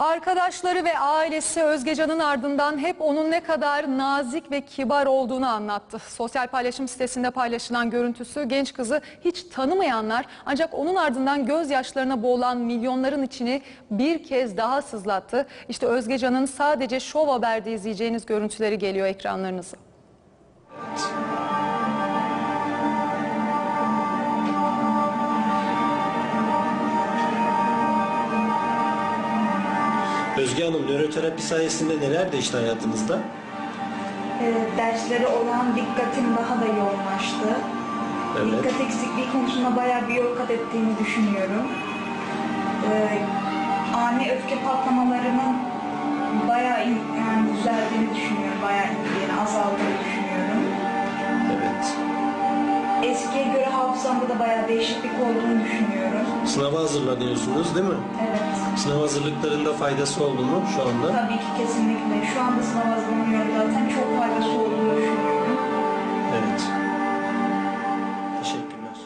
Arkadaşları ve ailesi Özgecan'ın ardından hep onun ne kadar nazik ve kibar olduğunu anlattı. Sosyal paylaşım sitesinde paylaşılan görüntüsü genç kızı hiç tanımayanlar ancak onun ardından gözyaşlarına boğulan milyonların içini bir kez daha sızlattı. İşte Özgecan'ın sadece Şov Haber'de izleyeceğiniz görüntüleri geliyor ekranlarınıza. Özge Hanım, nöroterapi sayesinde neler değişti hayatınızda? Derslere olan dikkatim daha da yoğunlaştı. Evet. Dikkat eksikliği konusunda bayağı bir yol kat ettiğimi düşünüyorum. Ani öfke patlamalarının bayağı düzeldiğini düşünüyorum, bayağı indiğini, azaldığını düşünüyorum. Evet. Eskiye göre hafızamda da bayağı değişiklik olduğunu düşünüyorum. Sınava hazırlanıyorsunuz değil mi? Evet. Sınav hazırlıklarında faydası oldu mu şu anda? Tabii ki kesinlikle. Şu anda sınav hazırlanıyorum zaten.